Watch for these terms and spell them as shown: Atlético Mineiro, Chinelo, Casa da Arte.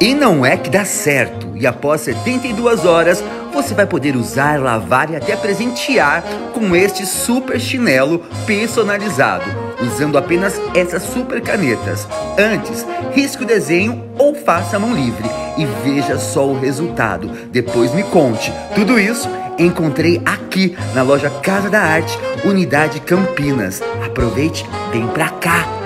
E não é que dá certo. E após 72 horas, você vai poder usar, lavar e até presentear com este super chinelo personalizado, usando apenas essas super canetas. Antes, risque o desenho ou faça a mão livre e veja só o resultado. Depois me conte. Tudo isso encontrei aqui na loja Casa da Arte, Unidade Campinas. Aproveite, vem pra cá!